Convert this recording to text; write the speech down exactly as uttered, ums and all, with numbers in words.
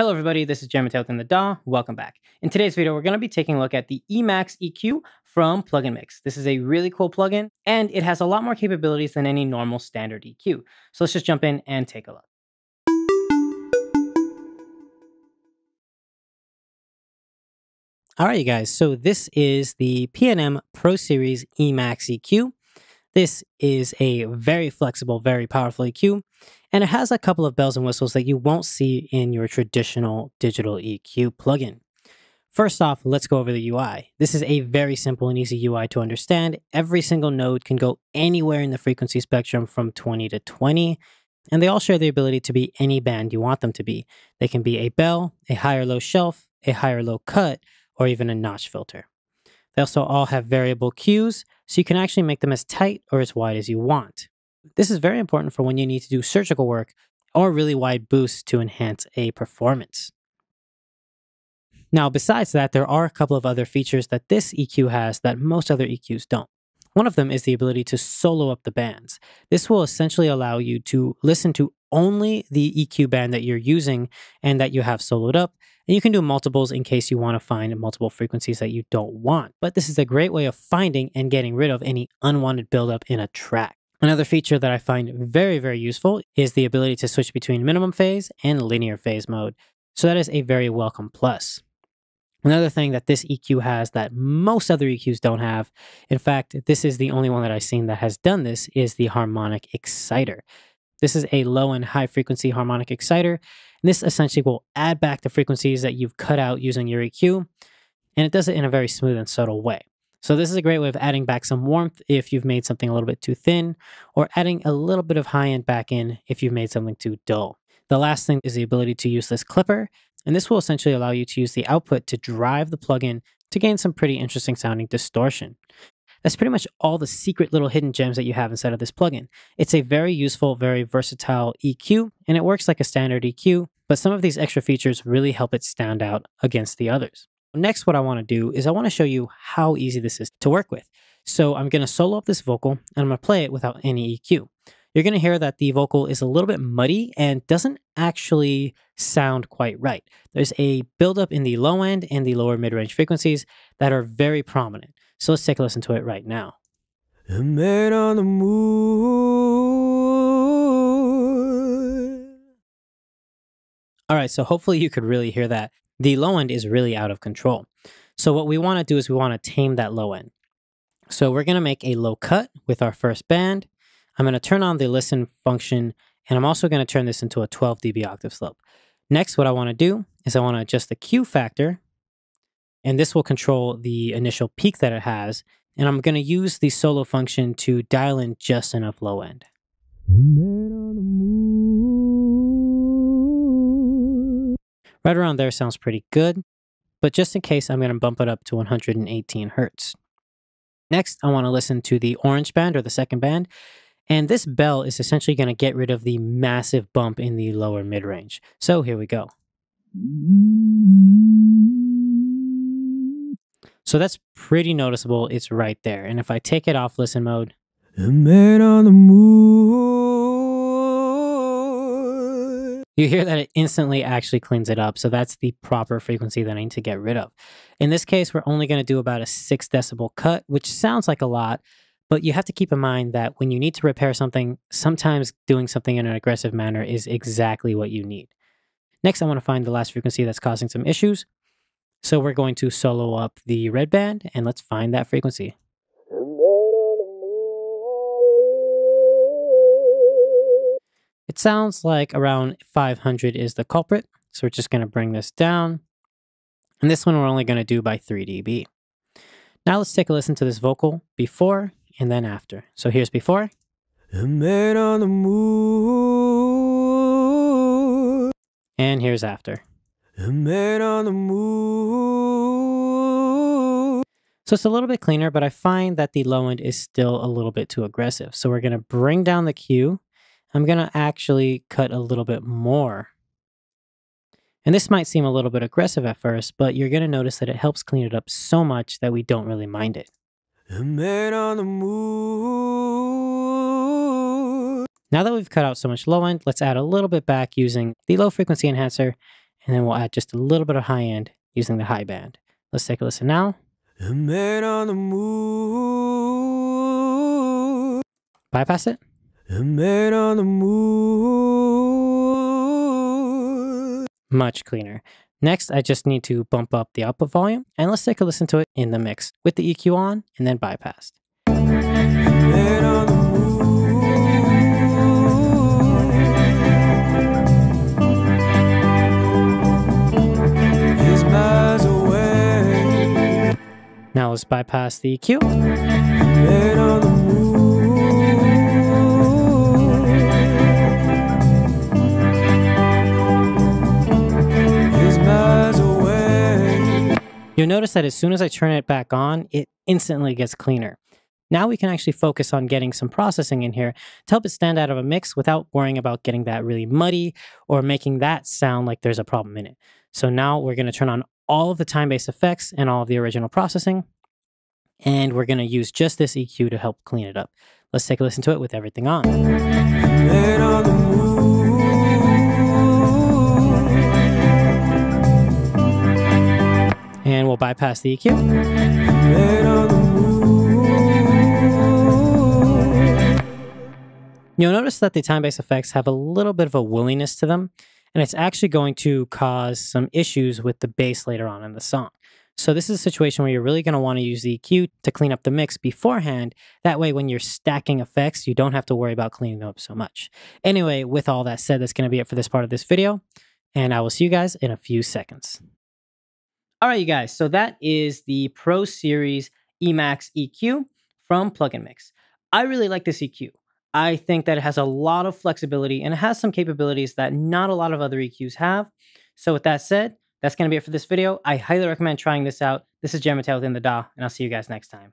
Hello everybody, this is Jeremy Taylor in the D A W. Welcome back. In today's video, we're going to be taking a look at the Emax E Q from Plug and Mix. This is a really cool plugin, and it has a lot more capabilities than any normal standard E Q. So let's just jump in and take a look. All right, you guys, so this is the P and M Pro Series Emax E Q. This is a very flexible, very powerful E Q, and it has a couple of bells and whistles that you won't see in your traditional digital E Q plugin. First off, let's go over the U I. This is a very simple and easy U I to understand. Every single node can go anywhere in the frequency spectrum from twenty to twenty, and they all share the ability to be any band you want them to be. They can be a bell, a high or low shelf, a high or low cut, or even a notch filter. They also all have variable cues, so you can actually make them as tight or as wide as you want. This is very important for when you need to do surgical work or really wide boosts to enhance a performance. Now, besides that, there are a couple of other features that this E Q has that most other E Qs don't. One of them is the ability to solo up the bands. This will essentially allow you to listen to only the E Q band that you're using and that you have soloed up. And you can do multiples in case you want to find multiple frequencies that you don't want. But this is a great way of finding and getting rid of any unwanted buildup in a track. Another feature that I find very, very useful is the ability to switch between minimum phase and linear phase mode. So that is a very welcome plus. Another thing that this E Q has that most other E Qs don't have, in fact, this is the only one that I've seen that has done this, is the harmonic exciter. This is a low and high frequency harmonic exciter. And this essentially will add back the frequencies that you've cut out using your E Q, and it does it in a very smooth and subtle way. So this is a great way of adding back some warmth if you've made something a little bit too thin, or adding a little bit of high end back in if you've made something too dull. The last thing is the ability to use this clipper. And this will essentially allow you to use the output to drive the plugin to gain some pretty interesting sounding distortion. That's pretty much all the secret little hidden gems that you have inside of this plugin. It's a very useful, very versatile E Q, and it works like a standard E Q, but some of these extra features really help it stand out against the others. Next, what I want to do is I want to show you how easy this is to work with. So I'm going to solo up this vocal, and I'm going to play it without any E Q. You're going to hear that the vocal is a little bit muddy and doesn't actually sound quite right. There's a buildup in the low end and the lower mid-range frequencies that are very prominent. So let's take a listen to it right now. A man on the moon. All right, so hopefully you could really hear that. The low end is really out of control. So what we want to do is we want to tame that low end. So we're going to make a low cut with our first band. I'm going to turn on the listen function, and I'm also going to turn this into a twelve dB octave slope. Next, what I want to do is I want to adjust the Q factor, and this will control the initial peak that it has, and I'm going to use the solo function to dial in just enough low end. Right around there sounds pretty good, but just in case, I'm going to bump it up to one hundred eighteen hertz. Next, I want to listen to the orange band, or the second band. And this bell is essentially going to get rid of the massive bump in the lower mid-range. So here we go. So that's pretty noticeable. It's right there. And if I take it off listen mode, a man on the moon, you hear that it instantly actually cleans it up. So that's the proper frequency that I need to get rid of. In this case, we're only going to do about a six decibel cut, which sounds like a lot. But you have to keep in mind that when you need to repair something, sometimes doing something in an aggressive manner is exactly what you need. Next, I want to find the last frequency that's causing some issues. So we're going to solo up the red band, and let's find that frequency. It sounds like around five hundred is the culprit. So we're just going to bring this down. And this one we're only going to do by three dB. Now let's take a listen to this vocal before and then after. So here's before. A man on the moon. And here's after. A man on the moon. So it's a little bit cleaner, but I find that the low end is still a little bit too aggressive. So we're going to bring down the Q. I'm going to actually cut a little bit more. And this might seem a little bit aggressive at first, but you're going to notice that it helps clean it up so much that we don't really mind it. A man on the moon. Now that we've cut out so much low end, let's add a little bit back using the low frequency enhancer, and then we'll add just a little bit of high end using the high band. Let's take a listen now. A man on the moon. Bypass it. A man on the moon. Much cleaner. Next, I just need to bump up the output volume, and let's take a listen to it in the mix with the E Q on and then bypassed. Man on the moon. His miles away. Now let's bypass the E Q. Man on the You'll notice that as soon as I turn it back on, it instantly gets cleaner. Now we can actually focus on getting some processing in here to help it stand out of a mix without worrying about getting that really muddy or making that sound like there's a problem in it. So now we're going to turn on all of the time-based effects and all of the original processing, and we're going to use just this E Q to help clean it up. Let's take a listen to it with everything on. Man on the moon. And we'll bypass the E Q. You'll notice that the time-based effects have a little bit of a wooliness to them, and it's actually going to cause some issues with the bass later on in the song. So this is a situation where you're really going to want to use the E Q to clean up the mix beforehand. That way, when you're stacking effects, you don't have to worry about cleaning them up so much. Anyway, with all that said, that's going to be it for this part of this video, and I will see you guys in a few seconds. All right, you guys, so that is the Pro Series Emax E Q from Plug and Mix. I really like this E Q. I think that it has a lot of flexibility and it has some capabilities that not a lot of other E Qs have. So with that said, that's going to be it for this video. I highly recommend trying this out. This is Jeremy Taylor with In the D A W, and I'll see you guys next time.